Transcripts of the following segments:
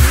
We'll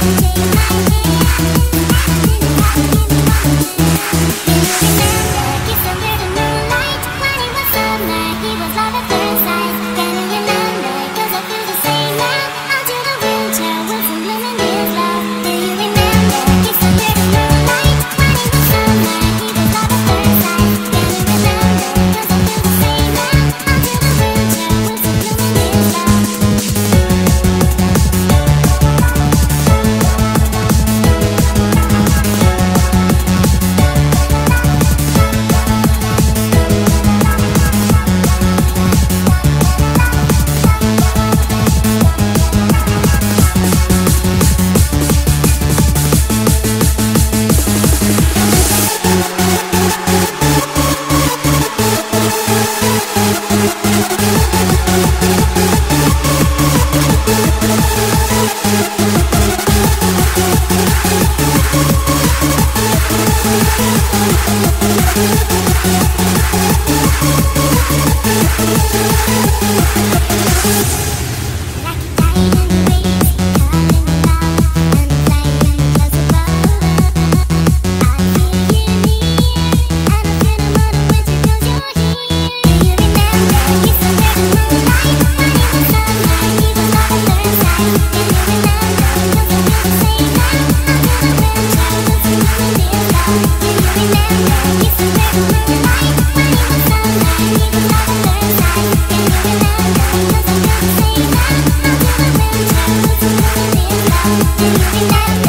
be right back.